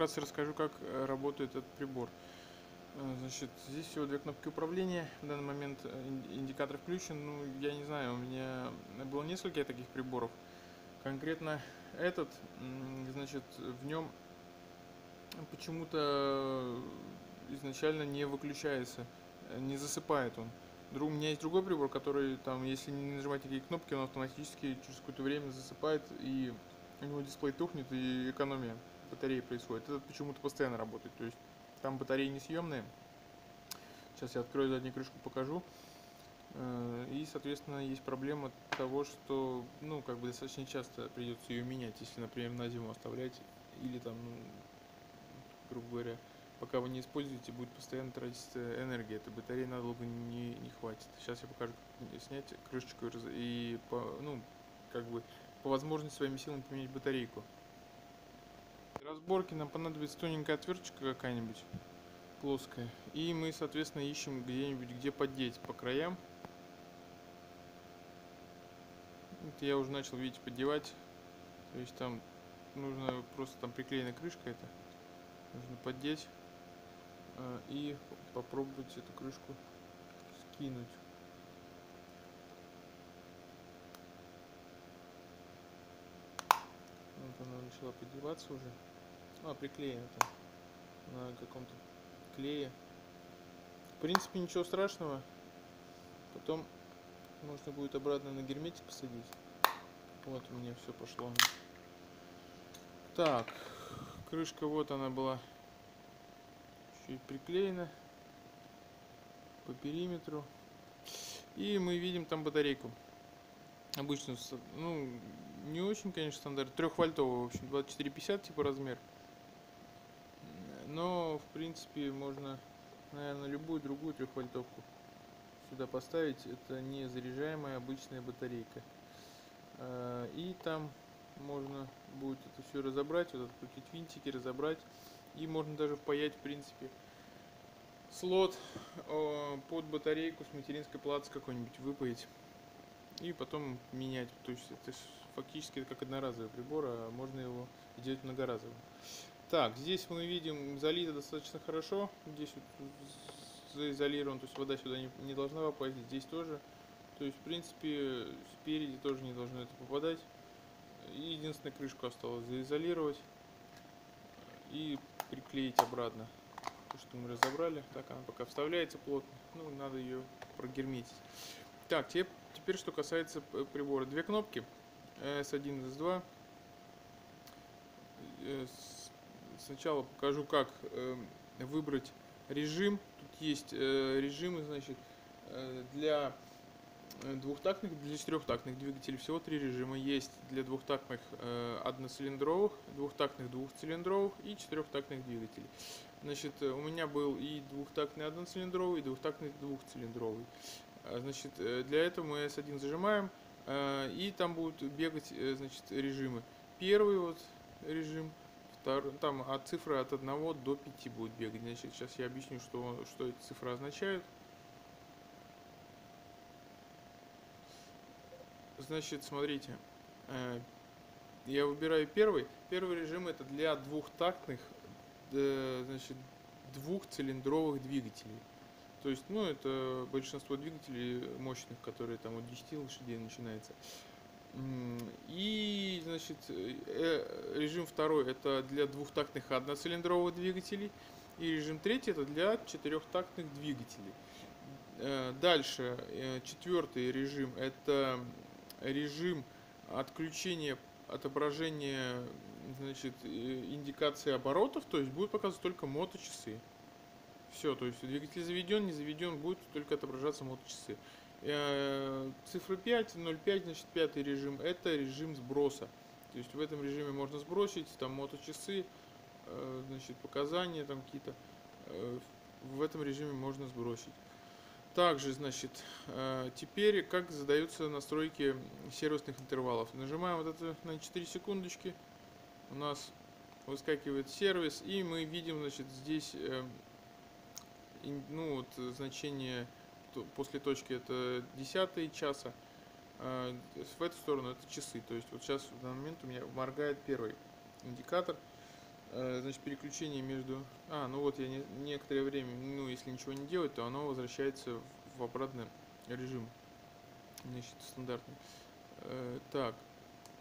вкратце расскажу, как работает этот прибор. Значит, здесь всего две кнопки управления. В данный момент индикатор включен. Ну, я не знаю, у меня было несколько таких приборов. Конкретно этот, значит, в нем почему-то изначально не выключается, не засыпает он. У меня есть другой прибор, который, там, если не нажимать такие кнопки, он автоматически через какое-то время засыпает, и у него дисплей тухнет, и экономия батареи происходит. Этот почему-то постоянно работает, то есть там батареи несъемные. Сейчас я открою заднюю крышку, покажу. И, соответственно, есть проблема того, что, ну, как бы достаточно часто придется ее менять, если, например, на зиму оставлять, или там, ну, грубо говоря, пока вы не используете, будет постоянно тратиться энергия. Этой батареи надолго не хватит. Сейчас я покажу, как снять крышечку и, ну, как бы, по возможности своими силами поменять батарейку. Для разборки нам понадобится тоненькая отверточка какая-нибудь, плоская. И мы, соответственно, ищем где-нибудь, где поддеть по краям. Это я уже начал, видите, поддевать. То есть там нужно просто, там приклеена крышка, это нужно поддеть и попробовать эту крышку скинуть. Вот она начала поддеваться уже. Приклеена там на каком-то клее. В принципе, ничего страшного. Потом можно будет обратно на герметик посадить. Вот у меня все пошло. Так, крышка вот она была чуть приклеена по периметру. И мы видим там батарейку. Обычно, ну, не очень, конечно, стандарт. 3-вольтовая, в общем, 2450 типа размер. Но, в принципе, можно, наверное, любую другую 3-вольтовку сюда поставить. Это не заряжаемая обычная батарейка. И там можно будет это все разобрать, вот открутить винтики, разобрать. И можно даже впаять, в принципе, слот под батарейку с материнской платы какой-нибудь выпаять. И потом менять. То есть это фактически как одноразовый прибор, а можно его делать многоразовым. Так, здесь мы видим, залито достаточно хорошо. Здесь вот заизолирован, то есть вода сюда не должна попасть, здесь тоже. То есть, в принципе, спереди тоже не должно это попадать. И единственное, крышку осталось заизолировать и приклеить обратно. То, что мы разобрали. Так, она пока вставляется плотно. Ну, надо ее прогерметить. Так, теперь что касается прибора. Две кнопки. S1 и S2. Сначала покажу, как выбрать режим. Тут есть режимы, значит, для двухтактных, для четырехтактных двигателей всего три режима. Есть для двухтактных одноцилиндровых, двухтактных двухцилиндровых и четырехтактных двигателей. Значит, у меня был и двухтактный одноцилиндровый, и двухтактный двухцилиндровый. Значит, для этого мы S1 зажимаем, и там будут бегать, значит, режимы. Первый вот режим. Там от цифры от 1 до 5 будет бегать. Значит, сейчас я объясню, что эти цифры означают. Значит, смотрите, я выбираю первый. Первый режим — это для двухтактных, значит, двухцилиндровых двигателей. То есть, ну, это большинство двигателей мощных, которые там от 10 лошадей начинается. И, значит, режим второй — это для двухтактных одноцилиндровых двигателей, и режим третий — это для четырехтактных двигателей. Дальше четвертый режим — это режим отключения отображения, значит, индикации оборотов, то есть будут показывать только моточасы. Все, то есть двигатель заведен, не заведен, будет только отображаться моточасы. Цифра 5, 0,5, значит, пятый режим — это режим сброса. То есть в этом режиме можно сбросить там моточасы, значит, показания там какие-то. В этом режиме можно сбросить. Также, значит, теперь как задаются настройки сервисных интервалов. Нажимаем вот это на 4 секундочки. У нас выскакивает сервис, и мы видим, значит, здесь, ну, вот, значение после точки — это 10 часа, в эту сторону — это часы. То есть вот сейчас в данный момент у меня моргает первый индикатор. Значит, переключение между... ну вот я некоторое время, если ничего не делать, то оно возвращается в обратный режим. Значит, стандартный. Так.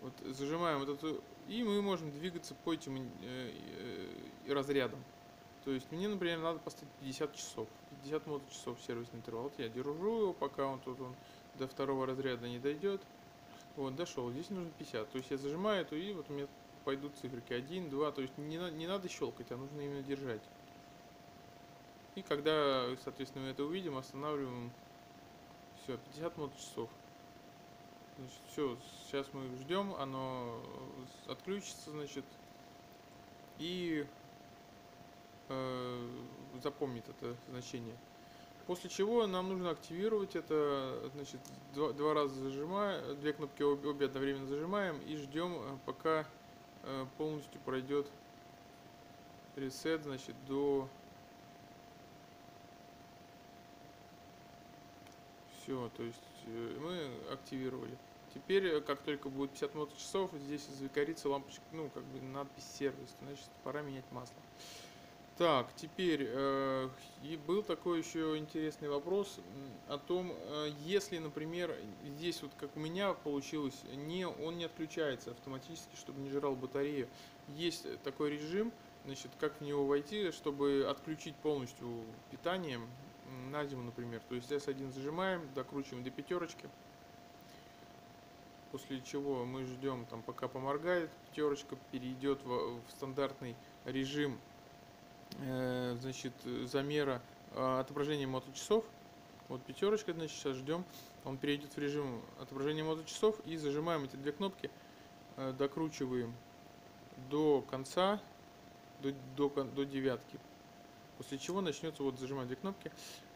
Вот зажимаем вот эту... И мы можем двигаться по этим разрядам. То есть мне, например, надо поставить 50 часов. 50 моточасов сервисный интервал. Вот я держу его, пока он тут до второго разряда не дойдет. Вот, дошел. Здесь нужно 50. То есть я зажимаю эту, и вот у меня пойдут циферки 1, 2. То есть не надо щелкать, а нужно именно держать. И когда, соответственно, мы это увидим, останавливаем. Все, 50 моточасов. Значит, все, сейчас мы ждем, оно отключится, значит, и запомнит это значение. После чего нам нужно активировать это, значит, два раза зажимаем, две кнопки обе одновременно зажимаем и ждем, пока полностью пройдет ресет, значит, до... Все, то есть мы активировали. Теперь, как только будет 50 моточасов, здесь загорится лампочка, ну, как бы надпись «Сервис», значит, пора менять масло. Так, теперь и был такой еще интересный вопрос о том, если, например, здесь вот как у меня получилось, он не отключается автоматически, чтобы не жрал батарею. Есть такой режим, значит, как в него войти, чтобы отключить полностью питание на зиму, например. То есть S1 зажимаем, докручиваем до пятерочки. После чего мы ждем, там, пока поморгает, пятерочка перейдет в стандартный режим, значит, замера отображения моточасов. Вот пятерочка, значит, сейчас ждем, он перейдет в режим отображения моточасов, и зажимаем эти две кнопки, докручиваем до конца, до девятки, после чего начнется, вот зажимаем две кнопки,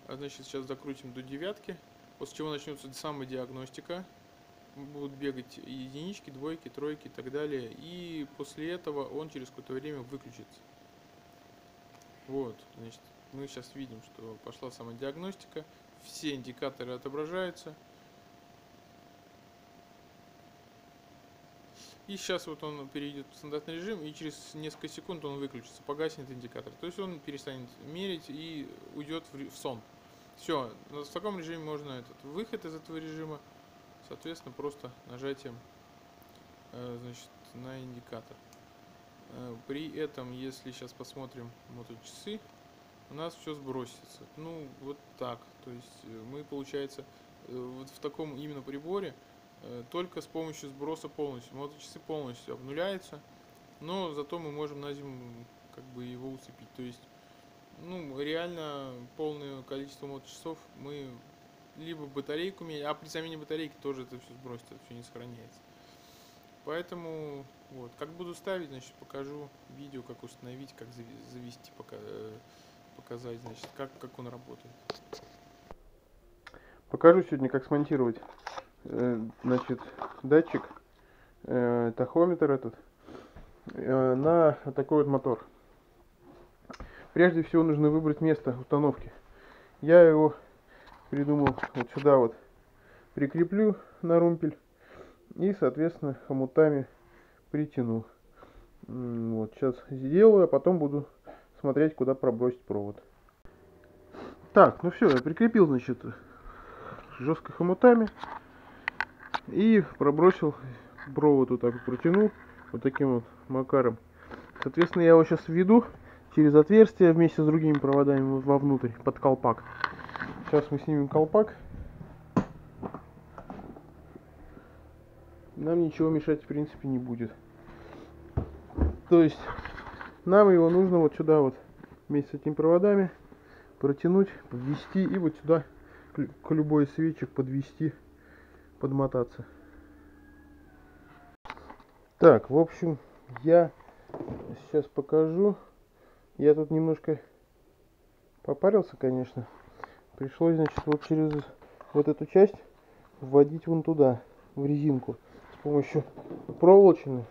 значит, сейчас докрутим до девятки, после чего начнется самодиагностика, будут бегать единички, двойки, тройки и так далее, и после этого он через какое-то время выключится. Вот, значит, мы сейчас видим, что пошла самодиагностика, все индикаторы отображаются. И сейчас вот он перейдет в стандартный режим, и через несколько секунд он выключится, погаснет индикатор. То есть он перестанет мерить и уйдет в сон. Все, в таком режиме можно этот выход из этого режима, соответственно, просто нажатием, значит, на индикатор. При этом, если сейчас посмотрим вот эти часы, у нас все сбросится. Ну, вот так. То есть мы, получается, вот в таком именно приборе только с помощью сброса полностью. Моточасы полностью обнуляются, но зато мы можем на зиму как бы его уцепить. То есть, ну, реально полное количество моточасов мы либо батарейку меняем, а при замене батарейки тоже это все сбросится, все не сохраняется. Поэтому, вот, как буду ставить, значит, покажу видео, как установить, как завести, показать, значит, как он работает. Покажу сегодня, как смонтировать, значит, датчик, тахометр этот, на такой вот мотор. Прежде всего нужно выбрать место установки. Я его придумал вот сюда вот, прикреплю на румпель. И, соответственно, хомутами притяну. Вот, сейчас сделаю, а потом буду смотреть, куда пробросить провод. Так, ну все, я прикрепил, значит, жестко хомутами. И пробросил провод, вот так вот протянул, вот таким вот макаром. Соответственно, я его сейчас введу через отверстие вместе с другими проводами вовнутрь, под колпак. Сейчас мы снимем колпак. Нам ничего мешать, в принципе, не будет. То есть нам его нужно вот сюда вот вместе с этими проводами протянуть, подвести и вот сюда к любой свечке подвести, подмотаться. Так, в общем, я сейчас покажу. Я тут немножко попарился, конечно. Пришлось, значит, вот через вот эту часть вводить вон туда, в резинку. С помощью проволочины,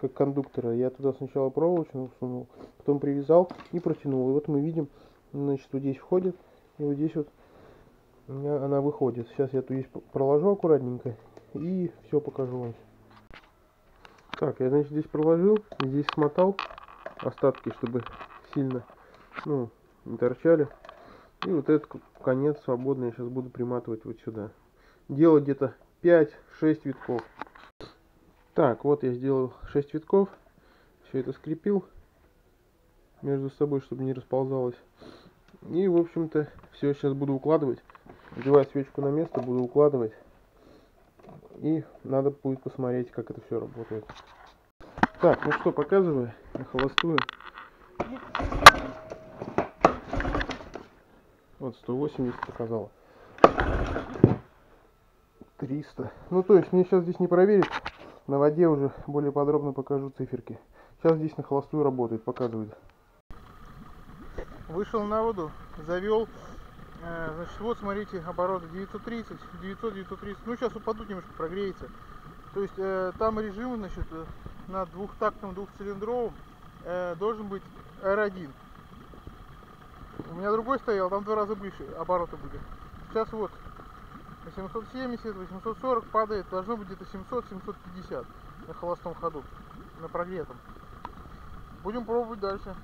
как кондуктора, я туда сначала проволочину сунул, потом привязал и протянул. И вот мы видим, значит, вот здесь входит, и вот здесь вот у меня она выходит. Сейчас я тут здесь проложу аккуратненько и все покажу вам. Так, я, значит, здесь проложил, здесь смотал, остатки, чтобы сильно, ну, не торчали. И вот этот конец свободный я сейчас буду приматывать вот сюда. Делать где-то 5-6 витков. Так, вот я сделал 6 витков. Все это скрепил между собой, чтобы не расползалось. И, в общем-то, все сейчас буду укладывать. Надеваю свечку на место, буду укладывать. И надо будет посмотреть, как это все работает. Так, ну что, показываю на холостую. Вот 180 показало. 300. Ну, то есть, мне сейчас здесь не проверить. На воде уже более подробно покажу циферки. Сейчас здесь на холостую работает, показывает. Вышел на воду, завел. Значит, вот смотрите, обороты 930, 900, 930. Ну, сейчас упадут немножко, прогреется. То есть, там режим, значит, на двухтактном двухцилиндровом должен быть R1. У меня другой стоял, там 2 раза выше обороты были. Сейчас вот 770, 840 падает, должно быть где-то 700, 750 на холостом ходу, на прогретом. Будем пробовать дальше.